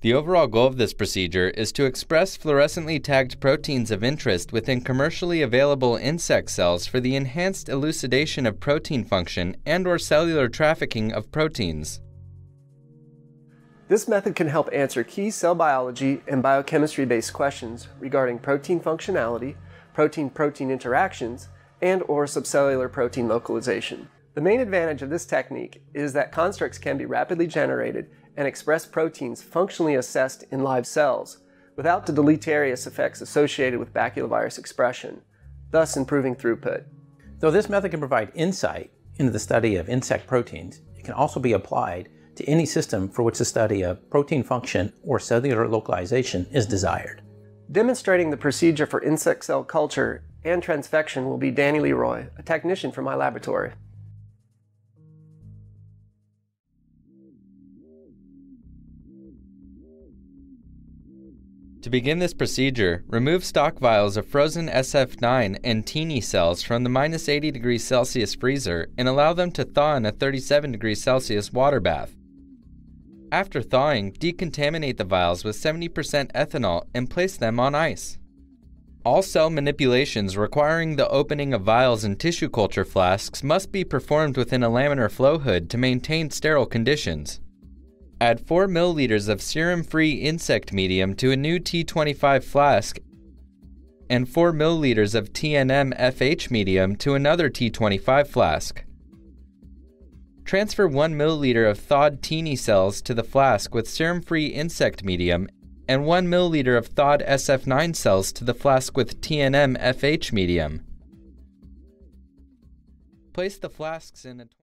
The overall goal of this procedure is to express fluorescently tagged proteins of interest within commercially available insect cells for the enhanced elucidation of protein function and/or cellular trafficking of proteins. This method can help answer key cell biology and biochemistry-based questions regarding protein functionality, protein-protein interactions, and/or subcellular protein localization. The main advantage of this technique is that constructs can be rapidly generated and express proteins functionally assessed in live cells without the deleterious effects associated with baculovirus expression, thus improving throughput. Though this method can provide insight into the study of insect proteins, it can also be applied to any system for which the study of protein function or cellular localization is desired. Demonstrating the procedure for insect cell culture and transfection will be Danny Leroy, a technician from my laboratory. To begin this procedure, remove stock vials of frozen SF9 and TNM cells from the -80°C freezer and allow them to thaw in a 37°C water bath. After thawing, decontaminate the vials with 70% ethanol and place them on ice. All cell manipulations requiring the opening of vials and tissue culture flasks must be performed within a laminar flow hood to maintain sterile conditions. Add 4 milliliters of serum-free insect medium to a new T25 flask and 4 milliliters of TNM-FH medium to another T25 flask. Transfer 1 milliliter of thawed TNM cells to the flask with serum-free insect medium and 1 milliliter of thawed SF9 cells to the flask with TNM-FH medium. Place the flasks in a